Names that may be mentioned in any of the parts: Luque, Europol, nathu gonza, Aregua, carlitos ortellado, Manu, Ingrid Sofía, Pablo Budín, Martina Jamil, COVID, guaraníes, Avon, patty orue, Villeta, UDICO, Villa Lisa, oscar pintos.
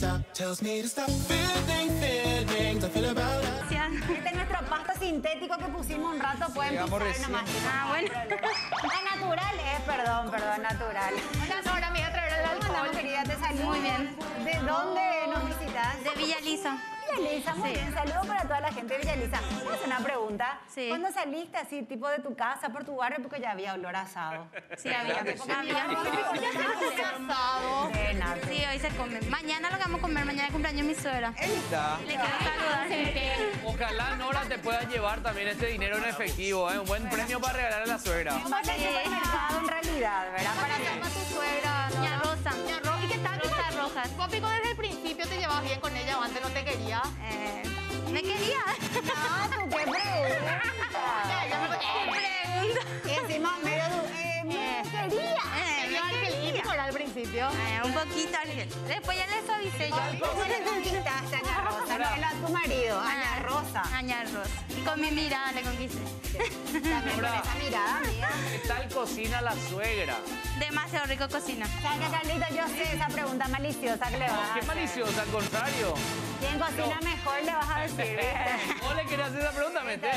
Este es nuestro pasto sintético que pusimos un rato. Pueden pisar nomás. Ah, bueno. Natural es, perdón, natural. Hola, Sora, me voy a traer al alcohol. ¿Cómo andamos, querida? Te saludo. Muy bien. ¿De dónde nos visitas? De Villa Lisa. Villa Lisa, muy bien. Saludos para toda la gente de Villa Lisa. Voy a hacer una pregunta. Sí. ¿Cuándo saliste así, tipo de tu casa, por tu barrio? Porque ya había olor asado. Sí, había. Asado. Sí, hoy se come. Mañana lo que vamos a comer. Mañana es cumpleaños mi suegra. Le quiero saludar. Ojalá Nora te pueda llevar también este dinero en efectivo, ¿eh? Un buen premio para regalar a la suegra. ¿Cómo te en realidad, verdad? Para llamar a tu suegra, doña Rosa. Doña Rosa. ¿Y qué tal? Rosa Rojas. ¿Vos, Pico, desde el principio te llevabas bien con ella o antes no te quería? ¿Me quería? No, tú qué pregunta. Y encima medio un poquito, Ángel. Después ya le suavicé yo. ¿Cómo le conquistaste a Aña Rosa? No, a tu marido, Aña Rosa. Aña Rosa. Y con mi mirada le conquisté. También con esa mirada, amiga. ¿Qué tal cocina la suegra? Demasiado rico cocina. ¿Sabes, Carlito? Yo sé esa pregunta maliciosa que le vas a hacer. ¿Qué maliciosa? Al contrario. ¿Quién cocina mejor le vas a decir? ¿Vos le querés hacer esa pregunta? Mete.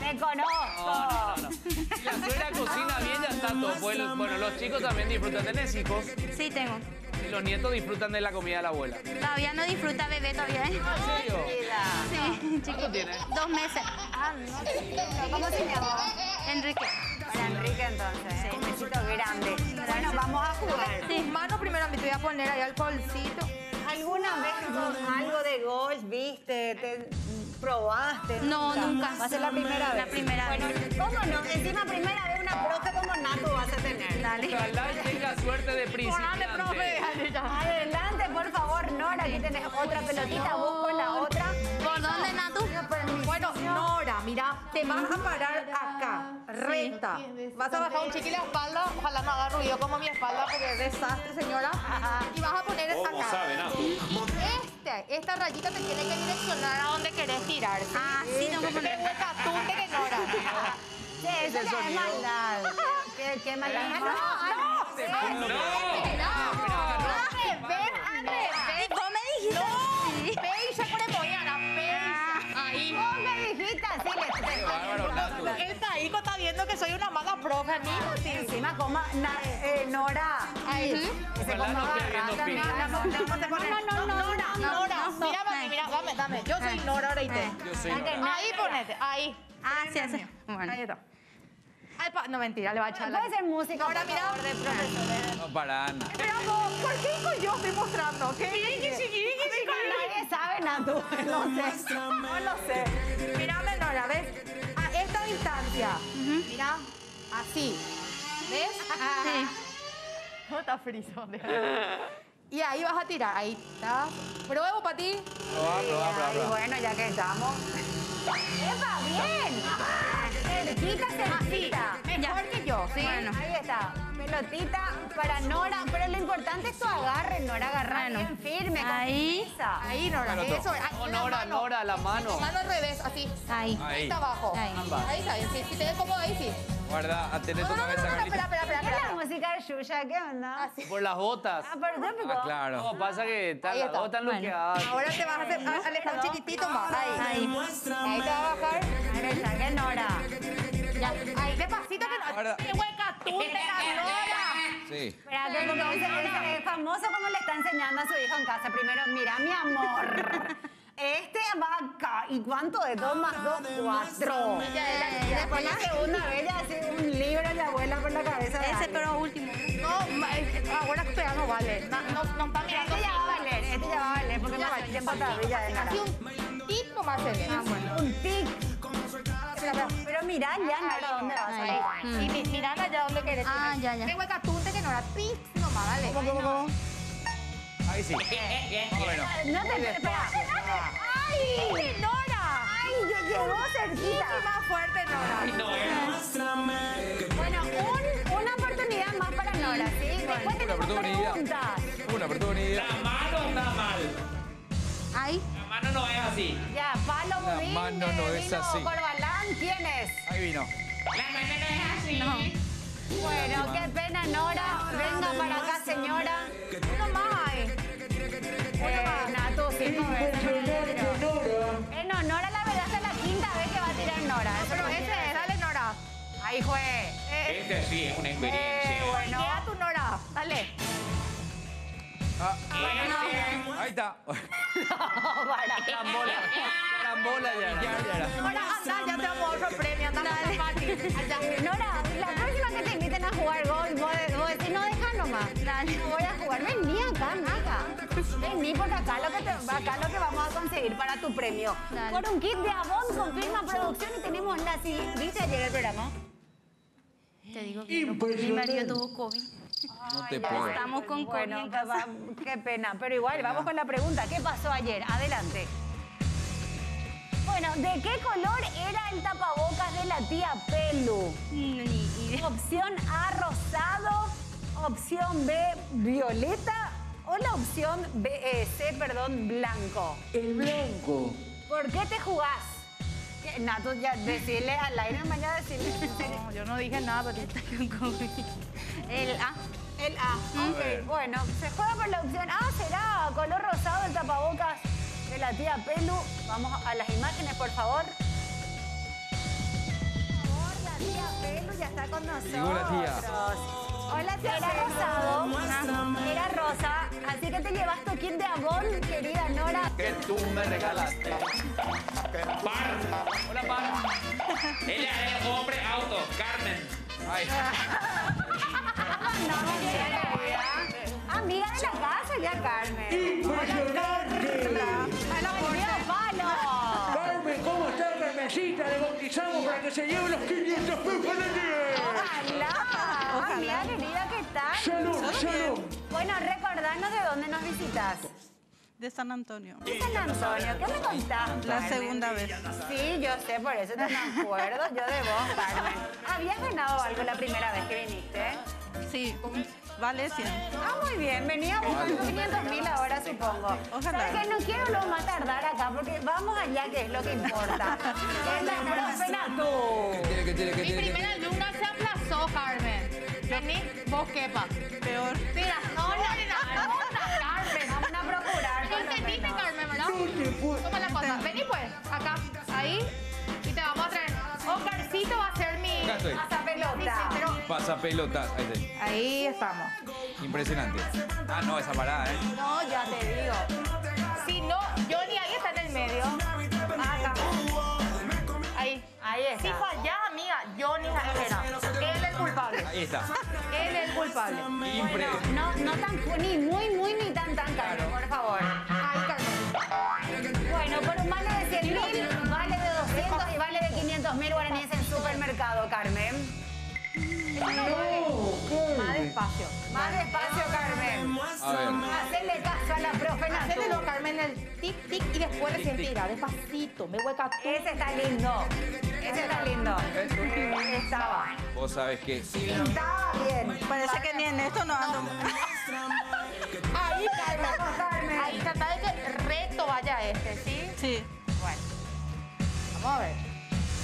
¡Me conozco! La suegra cocina bien, ya está todo. Bueno, los chicos también disfrutan. ¿Tenés hijos? Sí, tengo. ¿Y los nietos disfrutan de la comida de la abuela? Todavía no disfruta bebé, todavía. ¿En serio? Sí, chiquito. ¿Tienes? 2 meses. Ah, no. ¿Cómo se llama? Enrique. Para Enrique, entonces. Sí. Un besito grande. Bueno, vamos a jugar. Sí. Mano, primero me voy a poner ahí alcoholcito. ¿Alguna vez con algo de golf, viste? ¿Probaste? No, nunca. Va a ser la primera vez. La primera vez. Bueno, ¿cómo no? Encima, primera vez una profe como Nato vas a tener. Dale. Ojalá tenga suerte de principiante. Dale, profe. Adelante, por favor, Nora. Aquí tenés otra pelotita. Busco la otra. ¿Por dónde, Nato? Bueno, Nora, mira, te vas a parar acá, recta. Vas a bajar un chiqui la espalda. Ojalá no haga ruido como mi espalda, porque es desastre, señora. Y vas a poner esta cara. Esta rayita te tiene que direccionar a donde querés tirar. Ah, sí, no me pones. Que Nora. ¿Qué es eso? ¿Qué maldad? ¿Qué maldad? No. Al revés. ¿Vos me dijiste? No. Peisa por el boyana, peisa. Ahí. Vos me dijiste así. El taico está viendo que soy una mala profe. Encima coma Nora. Ahí. No, Nora. Mira, dame. Yo soy Nora ahora y te. Ahí ponete, ahí. Ah, sí, así. Bueno. Ahí está. No, mentira, le va a echar. Puede ser música. Ahora mira. No, para Ana. Pero, ¿por qué yo estoy mostrando? ¿Qué? Nadie sabe, Nato. No lo sé. Mírame, Nora, ¿ves? A esta distancia. Mira, así. ¿Ves? Sí. No está friso. Y ahí vas a tirar. Ahí está. ¿Pruebo para ti? Prueba. Bueno, ya que estamos. ¡Epa, bien! Cerquita. Mejor que yo. Sí. Bueno. Ahí está. Pelotita para Nora. Pero lo importante es tu agarre, Nora. Agarra bien firme. Ahí. Ahí, Nora. Eso. Ahí, Nora, la mano. La mano al revés, así. Ahí. Ahí está abajo. Ahí está bien. Si te ves cómodo, ahí sí. Guarda, atene tu cabeza. No, espera. ¿Qué es la música de Xuxa? ¿Qué onda? Por las botas. Ah, perdón. Claro. No, pasa que las botas luqueadas. Ahora te vas a alejar un chiquitito más. Ahí te va a bajar. Ahí está, que Nora. Ahí, despacito que no. ¡Qué hueca tú, te la Nora! Sí. Mira, es famoso como le está enseñando a su hijo en casa. Primero, mira, mi amor. Este va acá. ¿Y cuánto de 2 más 2? 4. Después la segunda vez ya hace un libro de abuela por la cabeza. Ese pero último. No, abuela que ya no vale. No, para mí. Este ya va a valer. Porque no vale. Hace un tic nomás. Un tic. Pero mirá ya dónde vas a ir. Mirá allá donde querés. Ah, ya. Tengo el catunte que no era tic nomás, vale. ¿Cómo? Ahí sí. Bueno. No te esperas. ¡Ay, Nora! ¡Ay, llegó cerquita! Y más fuerte, Nora. Ay, no. Bueno, una oportunidad más para Nora, ¿sí? Después tenemos preguntas. Una oportunidad. La mano está mal. Ahí. La mano no es así. Ya, palo budín. La mano no es así. Corbalán, ¿quién es? Ahí vino. La mano no es así. No. Bueno, qué pena, Nora. Venga para acá, señora. No más. Natu, 5 veces. No, Nora, la verdad, es la quinta vez que va a tirar Nora. No, pero ese es, dale, Nora. Ahí, jue. Este sí es una experiencia. Bueno. Queda tu Nora, dale. No. Ahí está. No, para. Carambola. Carambola ya. Ya. Nora, anda, ya te vamos a otro premio. Anda, dale. Nora, la próxima que te inviten a jugar golf, vos decís, no, deja nomás. Dale, no voy a jugar. Vení acá, vení, porque acá lo que vamos a conseguir para tu premio. Dale. Por un kit de Avon con Clima Producción y tenemos la siguiente. ¿Viste ayer el programa? Te digo que no, mi marido tuvo COVID. No te puedo. Estamos con COVID. Bueno, qué pena. Pero igual, vamos con la pregunta. ¿Qué pasó ayer? Adelante. Bueno, ¿de qué color era el tapabocas de la tía Pelu? Opción A, rosado. Opción B, violeta. O la opción C, blanco. El blanco. ¿Por qué te jugás? Natu, ya decirle al aire mañana, decirle... No, yo no dije nada, pero estoy con COVID. El A. El A. Ok, bueno, se juega por la opción A. ¿Será color rosado el tapabocas de la tía Pelu? Vamos a las imágenes, por favor. Por favor, la tía Pelu ya está con nosotros. Hola, tía. Era rosado, era rosa, así que te llevas tu kit de Avon, querida Nora. Que tú me regalaste. Par. Hola, Par. Ella es el hombre auto, Carmen. Ay. No, no, amiga de la casa ya, Carmen. Impresionante. A la mordida palo. Carmen, ¿cómo está, Carmencita? Le bautizamos para que se lleve los 500 pesos para el día. Ojalá. Mira, querida, ¿qué tal? Salud. Bueno, recordarnos de dónde nos visitas. De San Antonio. De San Antonio, ¿qué me contaste? La segunda vez. Sí, yo sé, por eso te me acuerdo. Yo de vos, Carmen. ¿Habías ganado algo la primera vez que viniste? Sí, Valencia. Ah, muy bien. Venía buscando 500.000 ahora, supongo. Ojalá. Porque no quiero luego más tardar acá, porque vamos allá, que es lo que importa. Mi primera alumna se aplazó, Carmen. Vení, vos quepa. Peor. Mira, hola, Carmen. Vamos a procurar. ¿Entendiste, Carmen, verdad? ¿Cómo la cosa? Vení, pues, acá, ahí, y te vamos a traer. Oscarcito va a ser mi pasapelota. Pasapelotas. Ahí estamos. Impresionante. Ah, no, esa parada, ¿eh? No, ya te digo. Si no, Johnny ahí está en el medio. Acá. Ahí está. Si fallás, amiga, Johnny era. Él es el culpable. Ahí está. Él es el culpable. Impresionante. Bueno, ni muy, ni tan caro, por favor. Ahí está. Bueno, por un vale de 100.000, vale de 200 y vale de 500.000 guaraníes en supermercado, Carmen. No, más despacio, Carmen. Hacele caso a la profe. Hacélelo, Carmen, el tic-tic y después le tira, despacito, me hueca tú. Ese está lindo. Estaba. Vos sabés que sí. Estaba bien. Parece que ni en esto no ando. Ahí, Carmen. Ahí trata de que recto vaya este, ¿sí? Sí. Bueno. Vamos a ver.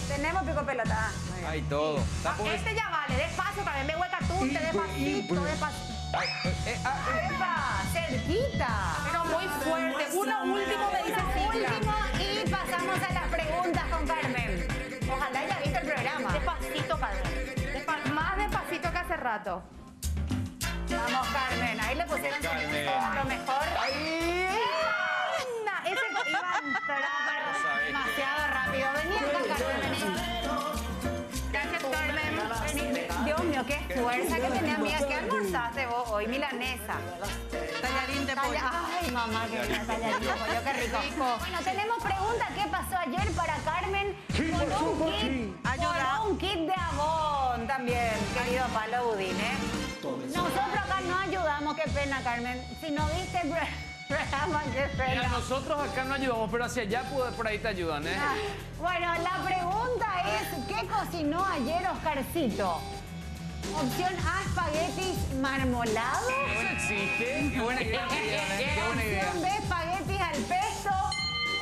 Tenemos pico pelota. Ahí todo. Este ya vale, despacio, también me hueca tú, te despacito. ¡Epa! Cerquita. Pero muy fuerte. Uno último me dice último y pasamos a las preguntas con Carmen. Ojalá haya visto el programa. Despacito, Carmen. Más despacito que hace rato. Vamos, Carmen. Ahí le pusieron lo mejor. ¡Ahí! Ese iba a entrar demasiado rápido. Vení acá, Carmen, vení. Gracias, Carmen. Vení. Dios mío, qué fuerza que tenía, amiga. ¿Qué almorzaste vos hoy? Milanesa. Tallarín de pollo. Ay, mamá, qué rico. Tallarín de pollo, qué rico. Bueno, tenemos pregunta. ¿Qué pasó ayer para Carmen? Con un kit de Avon también, querido Pablo Budín, ¿eh? Nosotros acá no ayudamos. Qué pena, Carmen. Si no viste... Mira, nosotros acá no ayudamos, pero hacia allá por ahí te ayudan, ¿eh? Bueno, la pregunta es, ¿qué cocinó ayer Oscarcito? Opción A, espaguetis marmolados. ¿Eso existe? Qué buena idea, ¿eh? Opción B, espaguetis al pesto.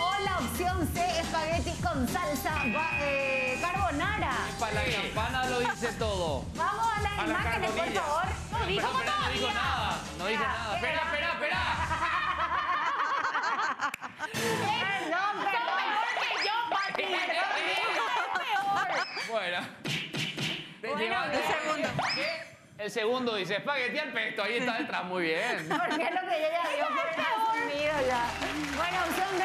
O la opción C, espaguetis con salsa carbonara. Para la campana lo dice todo. Vamos a las imágenes, por favor. No dijo nada. No dijo nada. Espera. el segundo dice espagueti al pesto. Ahí está detrás, muy bien. Porque es lo que yo ya digo, por asumido ya. Bueno, opción B.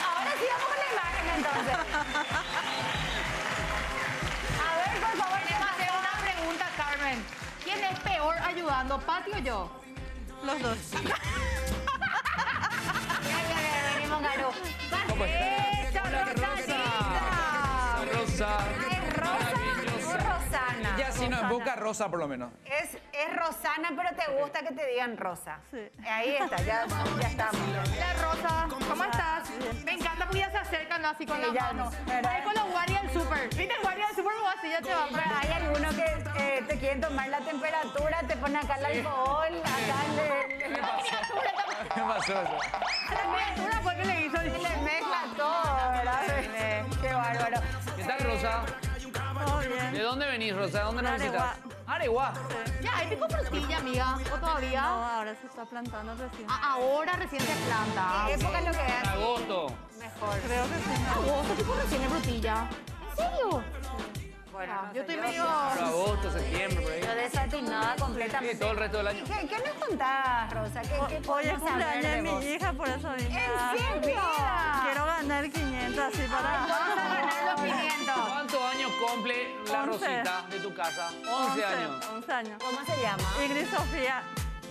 Ahora sí vamos con la imagen, entonces. A ver, por favor, te voy a hacer una pregunta, Carmen. ¿Quién es peor ayudando, Pati o yo? Los dos. Venimos, Garo. ¿Cómo estás? ¡Eso, Rosanita! Rosa. ¿Es Rosa o Rosana? Ya si no es Boca, Rosa por lo menos. Es Rosana, pero te gusta que te digan Rosa. Sí. Ahí está, ya estamos. Hola, Rosa. ¿Cómo estás? Me encanta porque ya se acercan así con la mano. Ahí con los guardias del súper. ¿Viste el guardia del súper o así? Ya te va. Hay algunos que te quieren tomar la temperatura, te ponen acá el alcohol, acá el... ¿Qué pasó eso? La temperatura fue que le hizo y le mezcla todo, ¿verdad? Qué bárbaro. ¿Qué tal, Rosa? Todo bien. ¿De dónde venís, Rosa? ¿De dónde nos visitas? Aregua. Ya, ahí picó frutilla, amiga. ¿O todavía? No, ahora se está plantando recién. Ah, ahora recién se planta. ¿Qué época es lo que es? Agosto. Mejor. Creo que sí. Agosto, tipo recién es frutilla. ¿En serio? Bueno, yo estoy medio... agosto, septiembre, por ahí. Yo desatinada completamente. Sí, todo el resto del año. ¿Qué nos contás, Rosa? Hoy es cumpleaños de mi hija, por eso dije. ¿En serio? Quiero ganar 500, así para... Vamos a ganar los 500. ¿Cuántos años cumple la Rosita de tu casa? 11 años. 11 años. ¿Cómo se llama? Ingrid Sofía.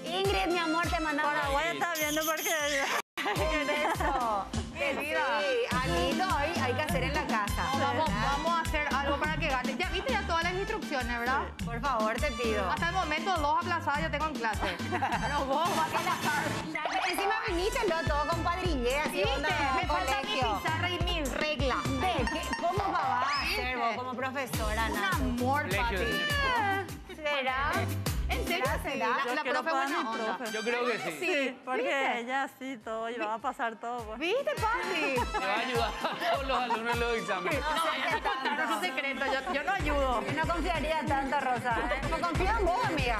Ingrid, mi amor, te mandamos. Paraguay está viendo porque... Un beso. Querida. Sí, amito, hay que hacer en la casa. Vamos a hacer algo para que ganes. Ya viste ya todas las instrucciones, ¿verdad? Sí. Por favor, te pido. Hasta el momento, 2 aplazadas yo tengo en clase. Pero vos vas a la... Encima viniste todo con padrillea. ¿Sí? Me falta mi pizarra y mi regla. ¿Cómo va a hacer vos como profesora? Un amor, Pati. ¿Será? ¿En serio? ¿La profe buena onda? Yo creo que sí. Sí, porque ella sí, todo, y va a pasar todo. ¿Viste, Pati? Me va a ayudar a todos los alumnos en los exámenes. No, vayan a contarnos un secreto, yo no ayudo. Yo no confiaría tanto, Rosa. No confío en vos, amiga.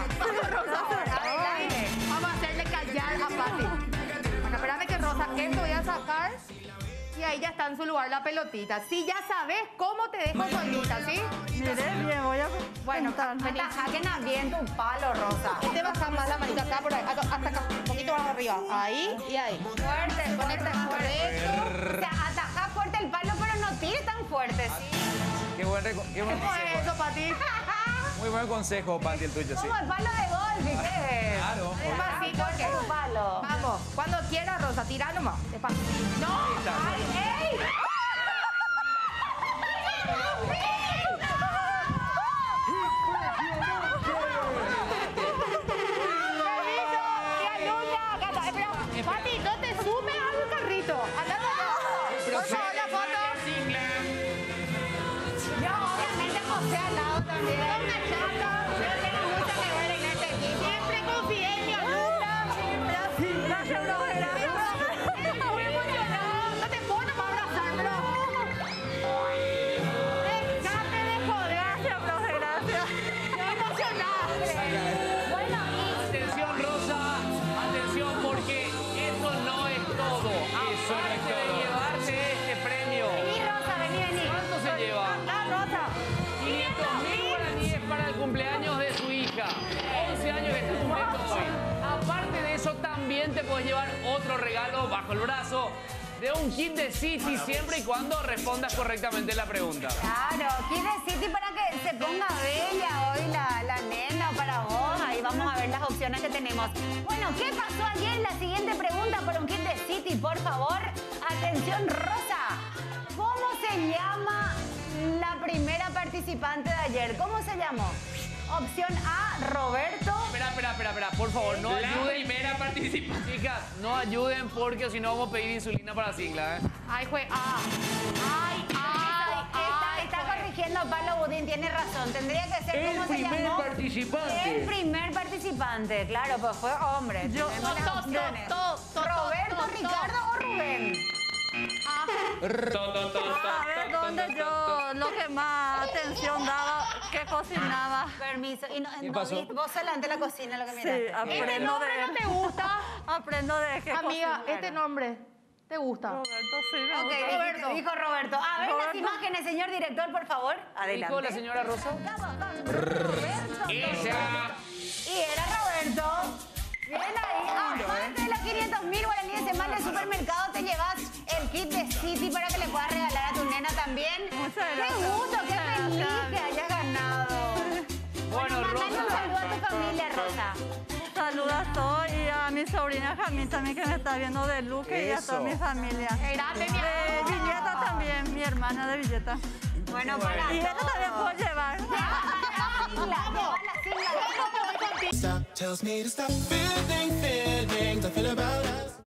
Vamos a hacerle callar a Pati. Bueno, espérame que Rosa, esto voy a sacar. Y ahí ya está en su lugar la pelotita. Sí, ya sabes cómo te dejo solita, ¿sí? Mire, bien, voy a... Bueno, vení. Saquen bien tu palo, Rosa. Y te bajas más la manita acá, por ahí, hasta acá. Un poquito más arriba. Ahí y ahí. Fuerte, ponerte fuerte. O sea, atajá fuerte el palo, pero no tires tan fuerte, ¿sí? Qué buen consejo. ¿Cómo es eso, Pati? Muy buen consejo, Pati, el tuyo, sí. Como el palo de golf, ¿qué es? Claro. Despacito, que tu palo. Vamos, cuando quieras, Rosa, tira nomás. Despacito. ¡No! ¡Ay, ey! Te puedes llevar otro regalo bajo el brazo de un kit de City siempre y cuando respondas correctamente la pregunta. Claro, kit de City para que se ponga bella hoy la nena para vos. Ahí vamos a ver las opciones que tenemos. Bueno, ¿qué pasó ayer? La siguiente pregunta por un kit de City, por favor. Atención, Rosa. ¿Cómo se llama la primera participante de ayer? ¿Cómo se llamó? Opción A, Roberto. Espera, por favor, no ayuden. La primera participante. Chicas, no ayuden porque si no vamos a pedir insulina para Sigla, ¿eh? Ay, juez. Está corrigiendo Pablo Budín, tiene razón. Tendría que ser el participante. El primer participante, claro, pues fue hombre. Roberto, Ricardo o Rubén. A ver, ¿dónde yo lo que más atención daba? Que cocinaba. Permiso. Y no, ¿qué pasó? Vos solamente la cocina, lo que miraste. Sí, ¿este nombre no te gusta? Aprendo de que amiga, cocinara. ¿Este nombre te gusta? Roberto, sí, me gusta. Roberto. Dijo Roberto. A ver Roberto. Las imágenes, señor director, por favor. Adelante. Dijo la señora Rosa. Roberto. Esa. Martina Jamil también, que me está viendo de Luque, y a toda mi familia. Grande, mi amor. De Villeta también, mi hermana de Villeta. Bueno, para y Villeta también puedo llevar. Vamos.